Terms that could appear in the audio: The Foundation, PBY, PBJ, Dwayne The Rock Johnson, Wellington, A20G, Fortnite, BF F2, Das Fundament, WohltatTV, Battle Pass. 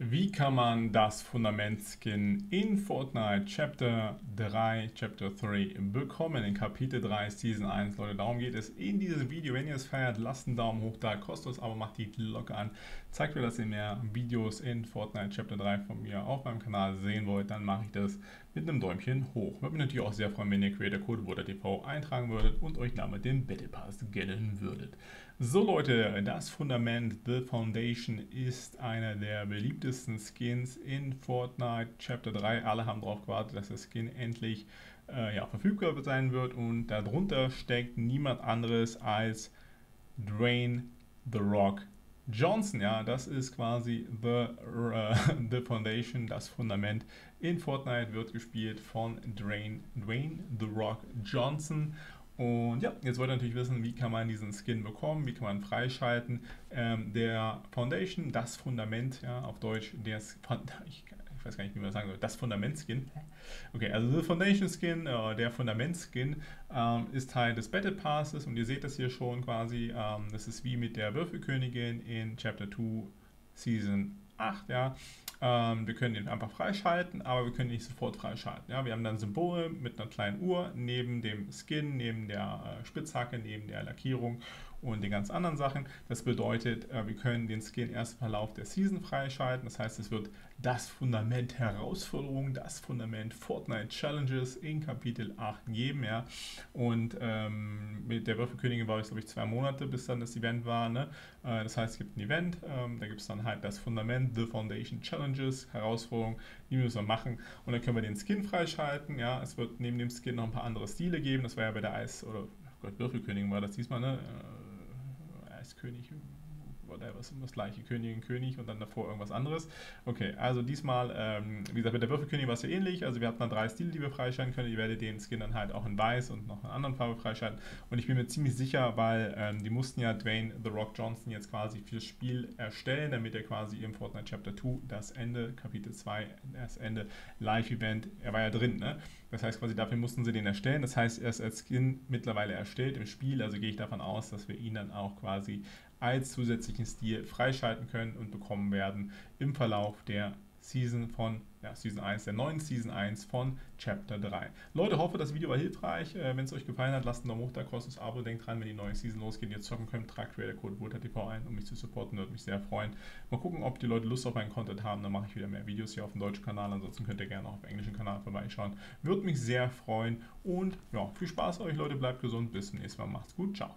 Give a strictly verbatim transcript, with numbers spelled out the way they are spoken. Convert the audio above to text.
Wie kann man das Fundament-Skin in Fortnite Chapter drei, Chapter drei bekommen? In Kapitel drei, Season eins, Leute, darum geht es in diesem Video. Wenn ihr es feiert, lasst einen Daumen hoch da, kostenlos, aber macht die Glocke an. Zeigt mir, dass ihr mehr Videos in Fortnite Chapter drei von mir auf meinem Kanal sehen wollt, dann mache ich das mit einem Däumchen hoch. Würde mich natürlich auch sehr freuen, wenn ihr Creator-Code WohltatTV eintragen würdet und euch damit den Battle Pass gönnen würdet. So Leute, das Fundament, The Foundation, ist einer der beliebtesten Skins in Fortnite Chapter drei. Alle haben darauf gewartet, dass der Skin endlich äh, ja, verfügbar sein wird, und darunter steckt niemand anderes als Dwayne The Rock Johnson. Ja, das ist quasi the, uh, the Foundation, das Fundament. In Fortnite wird gespielt von Dwayne, Dwayne The Rock Johnson. Und ja, jetzt wollt ihr natürlich wissen, wie kann man diesen Skin bekommen, wie kann man freischalten. Ähm, der Foundation, das Fundament, ja, auf Deutsch, der ich, ich weiß gar nicht, wie man das sagen soll, das Fundament-Skin. Okay, also der Foundation-Skin, äh, der Fundament-Skin ähm, ist Teil des Battle Passes, und ihr seht das hier schon quasi, ähm, das ist wie mit der Würfelkönigin in Chapter zwei, Season acht, ja. Ähm, wir können den einfach freischalten, aber wir können ihn nicht sofort freischalten. Ja? Wir haben dann Symbole mit einer kleinen Uhr neben dem Skin, neben der äh, Spitzhacke, neben der Lackierung und den ganz anderen Sachen. Das bedeutet, äh, wir können den Skin erst im Verlauf der Season freischalten. Das heißt, es wird das Fundament Herausforderungen, das Fundament Fortnite Challenges in Kapitel acht geben. Ja? Und ähm, mit der Würfelkönigin war es, glaube ich, zwei Monate, bis dann das Event war. Ne? Äh, das heißt, es gibt ein Event, ähm, da gibt es dann halt das Fundament, The Foundation Challenge. Herausforderungen, die müssen wir machen, und dann können wir den Skin freischalten. Ja, es wird neben dem Skin noch ein paar andere Stile geben. Das war ja bei der Eis- oder oh Gott, Würfelkönigin war das diesmal, ne? Äh, Eiskönig, oder was immer das gleiche, Königin, König und dann davor irgendwas anderes. Okay, also diesmal, ähm, wie gesagt, mit der Würfelkönigin war es ja ähnlich. Also wir hatten dann drei Stile, die wir freischalten können. Ihr werdet den Skin dann halt auch in Weiß und noch in einer anderen Farbe freischalten. Und ich bin mir ziemlich sicher, weil ähm, die mussten ja Dwayne The Rock Johnson jetzt quasi fürs Spiel erstellen, damit er quasi im Fortnite Chapter zwei das Ende, Kapitel zwei, das Ende, Live-Event, er war ja drin, ne? Das heißt quasi, dafür mussten sie den erstellen. Das heißt, er ist als Skin mittlerweile erstellt im Spiel. Also gehe ich davon aus, dass wir ihn dann auch quasi als zusätzlichen Stil freischalten können und bekommen werden im Verlauf der Season von ja, Season eins, der neuen Season eins von Chapter drei. Leute, hoffe, das Video war hilfreich. Äh, wenn es euch gefallen hat, lasst einen Daumen hoch da, kostenlos Abo. Denkt dran, wenn die neue Season losgeht, ihr zocken könnt, tragt Creator-Code WohltatTV ein, um mich zu supporten. Würde mich sehr freuen. Mal gucken, ob die Leute Lust auf meinen Content haben. Dann mache ich wieder mehr Videos hier auf dem deutschen Kanal. Ansonsten könnt ihr gerne auch auf dem englischen Kanal vorbeischauen. Würde mich sehr freuen. Und ja, viel Spaß euch, Leute. Bleibt gesund. Bis zum nächsten Mal. Macht's gut. Ciao.